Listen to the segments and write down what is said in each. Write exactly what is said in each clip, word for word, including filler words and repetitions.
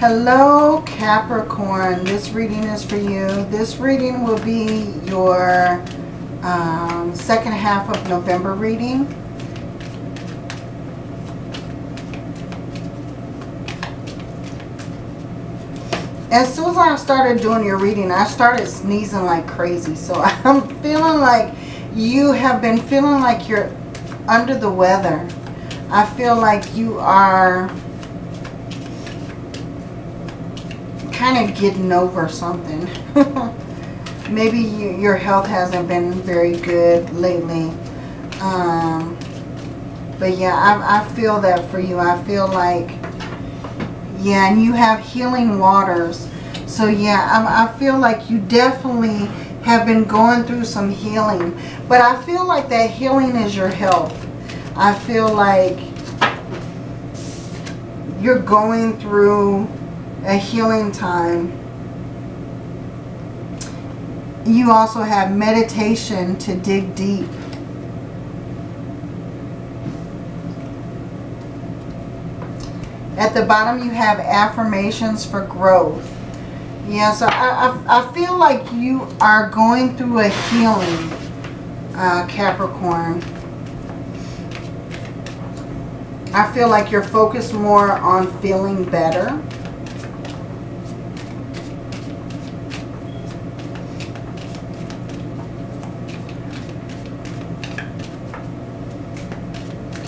Hello Capricorn, this reading is for you. This reading will be your um, second half of November reading. As soon as I started doing your reading, I started sneezing like crazy. So I'm feeling like you have been feeling like you're under the weather. I feel like you are kind of getting over something. Maybe you, your health hasn't been very good lately. Um, but yeah, I, I feel that for you. I feel like, yeah, and you have healing waters. So yeah, I, I feel like you definitely have been going through some healing. But I feel like that healing is your health. I feel like you're going through a healing time. You also have meditation to dig deep. At the bottom you have affirmations for growth. Yeah, so I, I, I feel like you are going through a healing, uh, Capricorn. I feel like you're focused more on feeling better.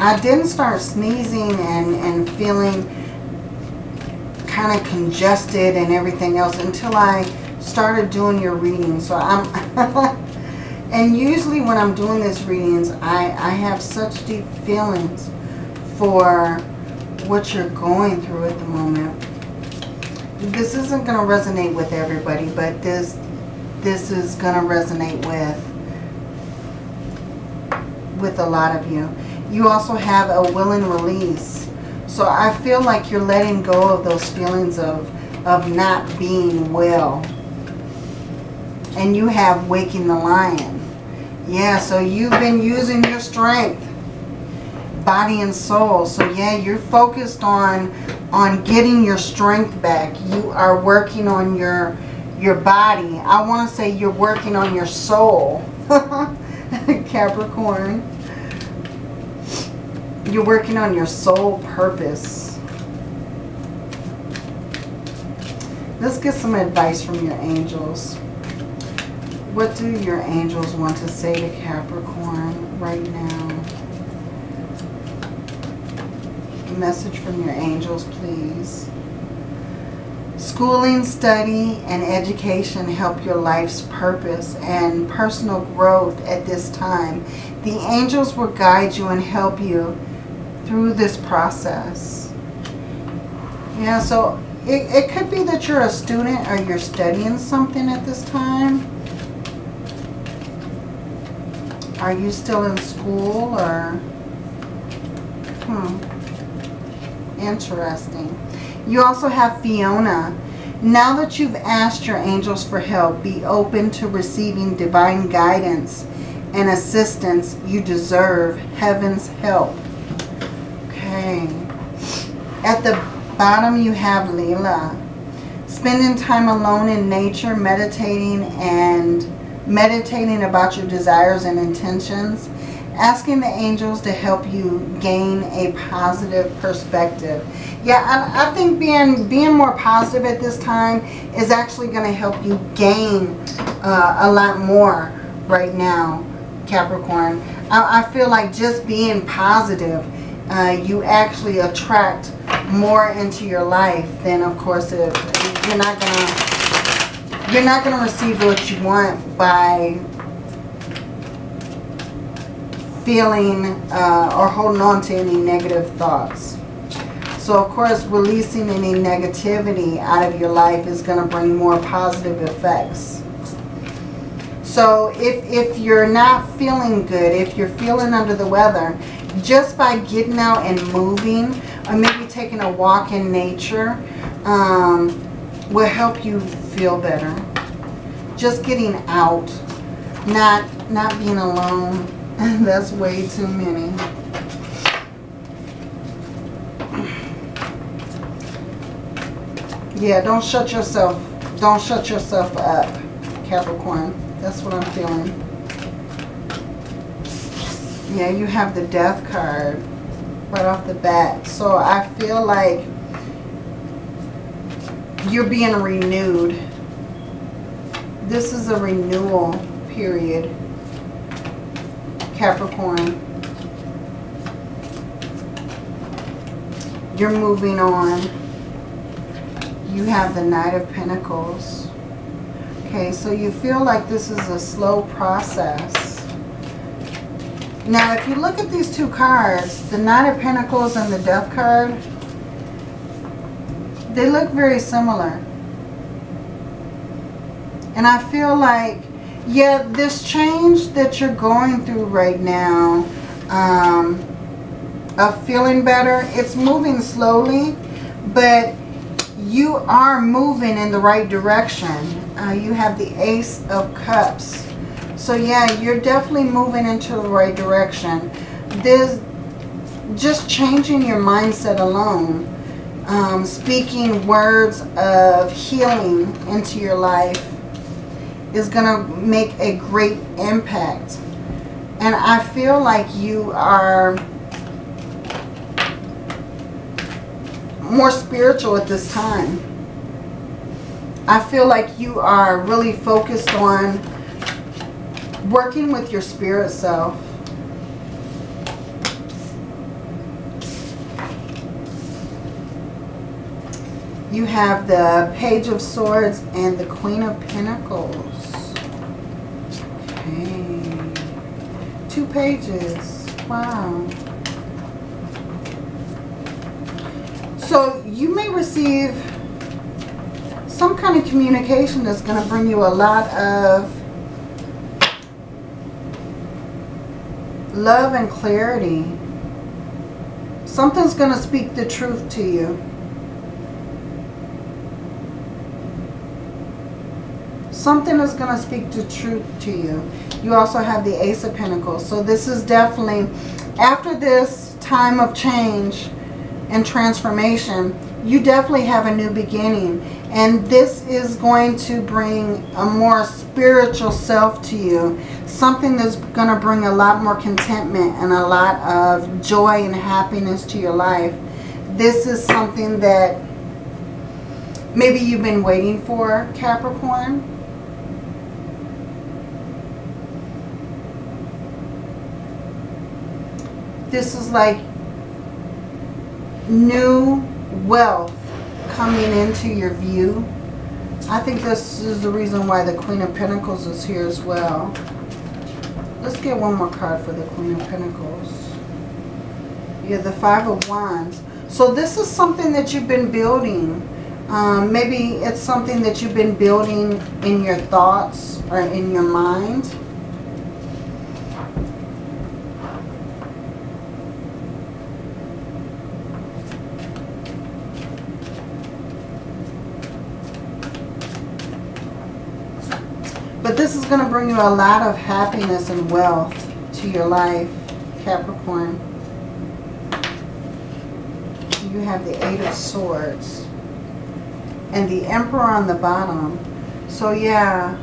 I didn't start sneezing and, and feeling kind of congested and everything else until I started doing your reading. So I'm, and usually when I'm doing these readings, I, I have such deep feelings for what you're going through at the moment. This isn't going to resonate with everybody, but this, this is going to resonate with, with a lot of you. You also have a willing release. So I feel like you're letting go of those feelings of, of not being well. And you have waking the lion. Yeah, so you've been using your strength, body and soul. So yeah, you're focused on, on getting your strength back. You are working on your, your body. I want to say you're working on your soul. Capricorn. You're working on your soul purpose. Let's get some advice from your angels. What do your angels want to say to Capricorn right now? A message from your angels, please. Schooling, study, and education help your life's purpose and personal growth at this time. The angels will guide you and help you through this process. Yeah, so it, it could be that you're a student or you're studying something at this time. Are you still in school or... Hmm. Interesting. You also have Fiona. Now that you've asked your angels for help, be open to receiving divine guidance and assistance. You deserve heaven's help. Okay. At the bottom you have Lila. Spending time alone in nature, meditating and meditating about your desires and intentions. Asking the angels to help you gain a positive perspective. Yeah, I, I think being being more positive at this time is actually going to help you gain uh, a lot more right now, Capricorn. I, I feel like just being positive, uh, you actually attract more into your life than, of course, if you're not gonna you're not gonna receive what you want by feeling uh, or holding on to any negative thoughts. So of course releasing any negativity out of your life is going to bring more positive effects. So if, if you're not feeling good, if you're feeling under the weather, just by getting out and moving or maybe taking a walk in nature um, will help you feel better. Just getting out, not, not being alone. That's way too many. Yeah, don't shut yourself, don't shut yourself up, Capricorn. That's what I'm feeling. Yeah, you have the Death card right off the bat. So I feel like you're being renewed. This is a renewal period, Capricorn. You're moving on. You have the Knight of Pentacles. Okay, so you feel like this is a slow process. Now, if you look at these two cards, the Knight of Pentacles and the Death card, they look very similar. And I feel like, yeah, this change that you're going through right now, um, of feeling better, it's moving slowly, but you are moving in the right direction. Uh, you have the Ace of Cups. So yeah, you're definitely moving into the right direction. There's just changing your mindset alone, um, speaking words of healing into your life is going to make a great impact. And I feel like you are more spiritual at this time. I feel like you are really focused on working with your spirit self. You have the Page of Swords and the Queen of Pentacles. Okay. Two pages. Wow. So you may receive some kind of communication that's going to bring you a lot of love and clarity. Something's going to speak the truth to you. Something is going to speak the truth to you. You also have the Ace of Pentacles. So this is definitely, after this time of change and transformation, you definitely have a new beginning. And this is going to bring a more spiritual self to you. Something that's going to bring a lot more contentment and a lot of joy and happiness to your life. This is something that maybe you've been waiting for, Capricorn. This is like new wealth coming into your view. I think this is the reason why the Queen of Pentacles is here as well. Let's get one more card for the Queen of Pentacles. Yeah, the Five of Wands. So this is something that you've been building. Um, maybe it's something that you've been building in your thoughts or in your mind. But this is going to bring you a lot of happiness and wealth to your life, Capricorn. You have the Eight of Swords and the Emperor on the bottom. So yeah,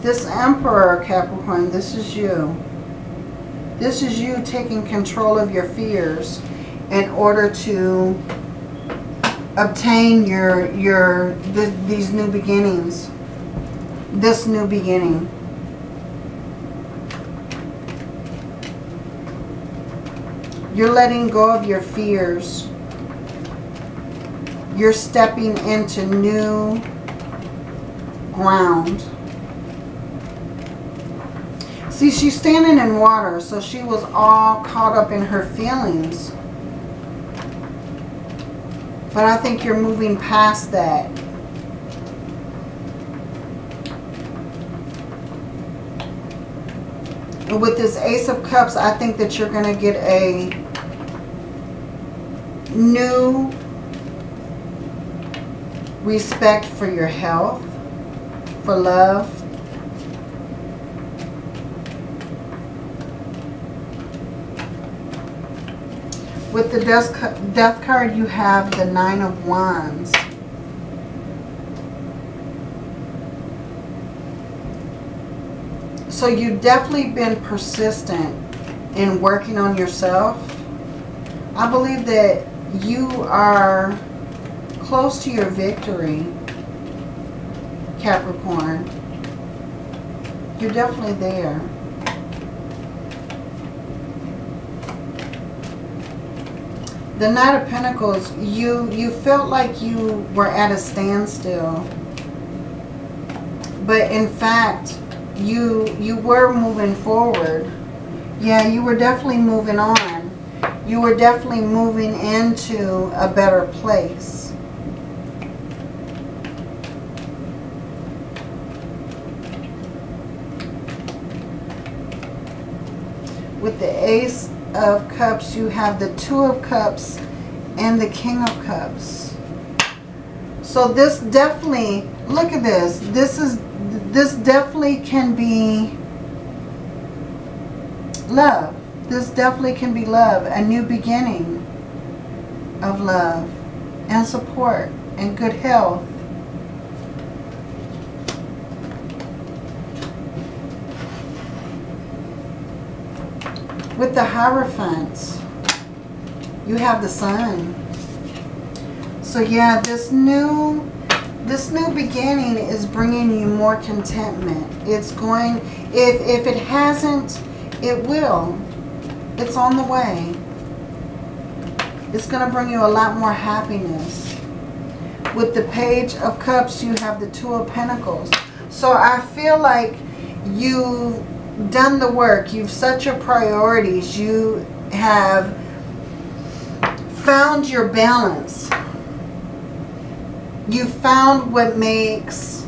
this Emperor, Capricorn, this is you. This is you taking control of your fears in order to obtain your your th these new beginnings, this new beginning. You're letting go of your fears. You're stepping into new ground. See, she's standing in water, so she was all caught up in her feelings. But I think you're moving past that. And with this Ace of Cups, I think that you're going to get a new respect for your health, for love. With the death, death card, you have the Nine of Wands. So you've definitely been persistent in working on yourself. I believe that you are close to your victory, Capricorn. You're definitely there. The Knight of Pentacles, you, you felt like you were at a standstill. But in fact, you, you were moving forward. Yeah, you were definitely moving on. You were definitely moving into a better place. With the Ace of Cups, you have the Two of Cups and the King of Cups. So this definitely, look at this. This is, this definitely can be love. This definitely can be love, a new beginning of love and support and good health. With the Hierophants, you have the Sun. So yeah, this new, this new beginning is bringing you more contentment. It's going, if, if it hasn't, it will. It's on the way. It's going to bring you a lot more happiness. With the Page of Cups, you have the Two of Pentacles. So I feel like you've done the work. You've set your priorities. You have found your balance. You've found what makes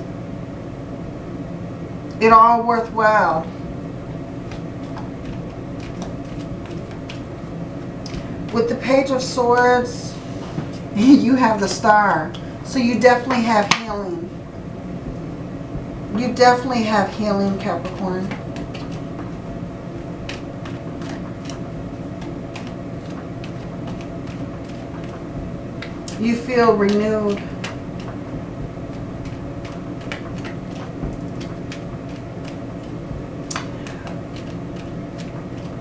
it all worthwhile. With the Page of Swords, you have the Star. So you definitely have healing. You definitely have healing, Capricorn. You feel renewed.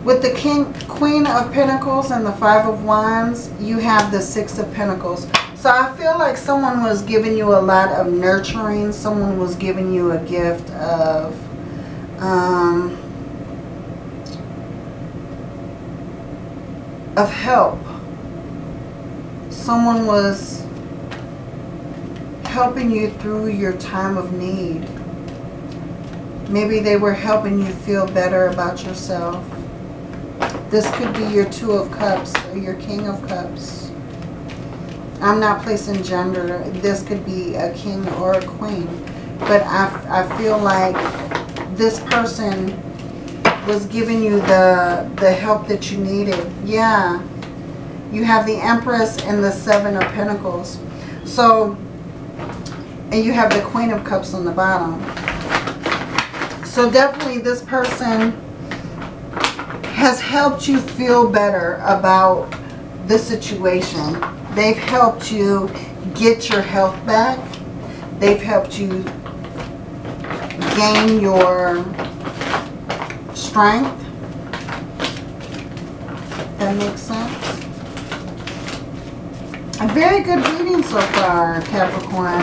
With the King, Queen of Pentacles and the Five of Wands, you have the Six of Pentacles. So I feel like someone was giving you a lot of nurturing. Someone was giving you a gift of um, of help. Someone was helping you through your time of need. Maybe they were helping you feel better about yourself. This could be your Two of Cups or your King of Cups. I'm not placing gender. This could be a king or a queen. But I, I feel like this person was giving you the, the help that you needed. Yeah. You have the Empress and the Seven of Pentacles. So, and you have the Queen of Cups on the bottom. So definitely this person has helped you feel better about the situation. They've helped you get your health back. They've helped you gain your strength. That makes sense. A very good reading so far, Capricorn.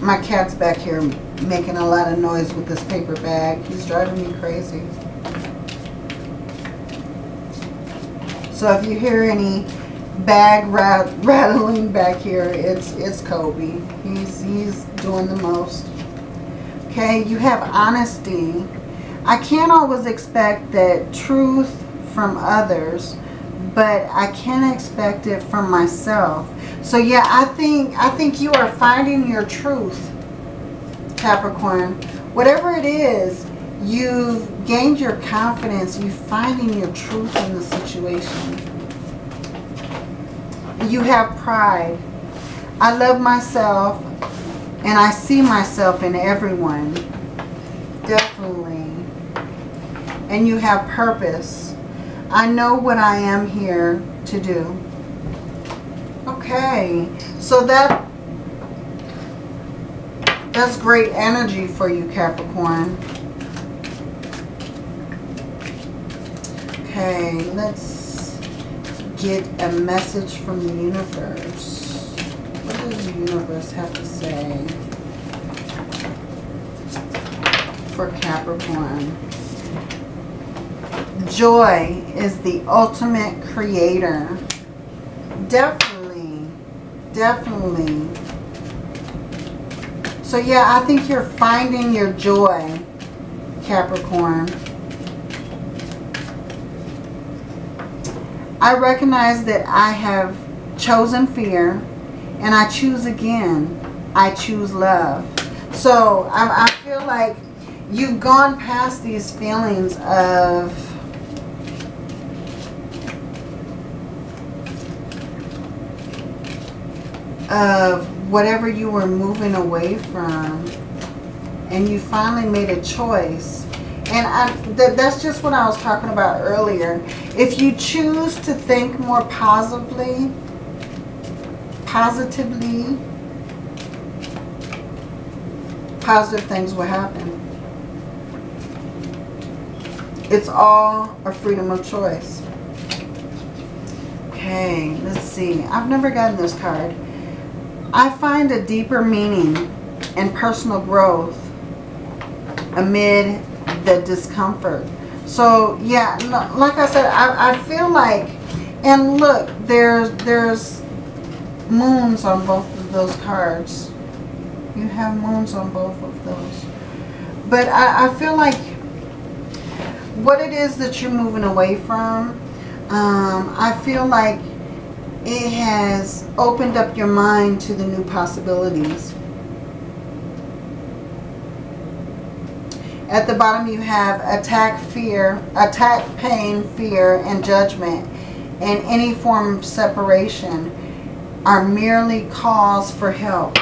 My cat's back here making a lot of noise with this paper bag. He's driving me crazy. So if you hear any bag rat rattling back here, it's it's Kobe. He's he's doing the most. Okay, you have honesty. I can't always expect that truth from others, but I can expect it from myself. So yeah, I think I think you are finding your truth, Capricorn. Whatever it is, you've gained your confidence. You're finding your truth in the situation. You have pride. I love myself, And I see myself in everyone, definitely. And you have purpose. I know what I am here to do. Okay, so that that's great energy for you, Capricorn. Okay, let's get a message from the universe. What does the universe have to say for Capricorn? Joy is the ultimate creator. Definitely, definitely. So yeah, I think you're finding your joy, Capricorn. I recognize that I have chosen fear, and I choose again. I choose love. So I, I feel like you've gone past these feelings of of whatever you were moving away from, and you finally made a choice. And I, th that's just what I was talking about earlier. If you choose to think more positively, positively, positive things will happen. It's all a freedom of choice. Okay, let's see. I've never gotten this card. I find a deeper meaning and personal growth amid the discomfort. So yeah, like I said, I, I feel like, and look, there's there's moons on both of those cards. You have moons on both of those. But I, I feel like what it is that you're moving away from, um, I feel like it has opened up your mind to the new possibilities. At the bottom you have attack fear, attack pain, fear, and judgment, and any form of separation are merely cause for help.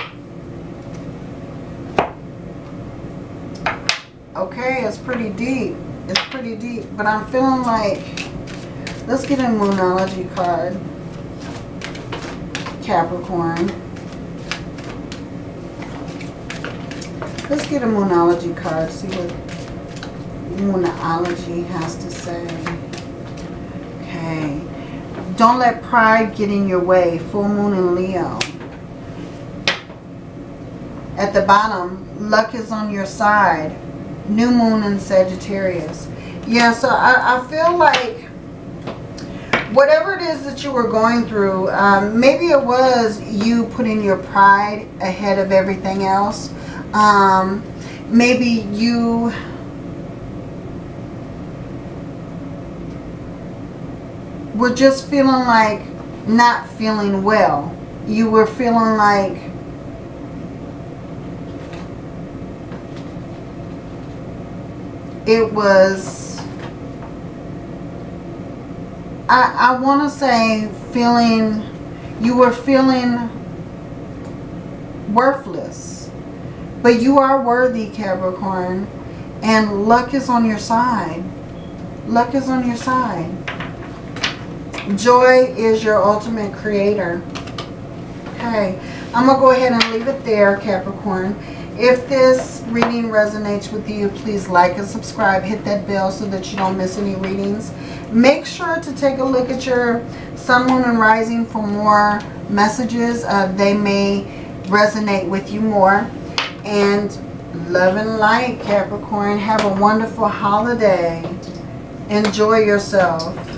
Okay, it's pretty deep. It's pretty deep, but I'm feeling like, let's get a Moonology card, Capricorn. Let's get a Moonology card, see what Moonology has to say. Okay. Don't let pride get in your way. Full moon in Leo. At the bottom, luck is on your side. New moon in Sagittarius. Yeah, so I, I feel like whatever it is that you were going through, um, maybe it was you putting your pride ahead of everything else. Um, maybe you were just feeling like not feeling well. You were feeling like it was, I, I want to say feeling, you were feeling worthless. But you are worthy, Capricorn, and luck is on your side. Luck is on your side. Joy is your ultimate creator. Okay, I'm going to go ahead and leave it there, Capricorn. If this reading resonates with you, please like and subscribe. Hit that bell so that you don't miss any readings. Make sure to take a look at your sun, moon, and rising for more messages. Uh, they may resonate with you more. And love and light, Capricorn. Have a wonderful holiday. Enjoy yourself.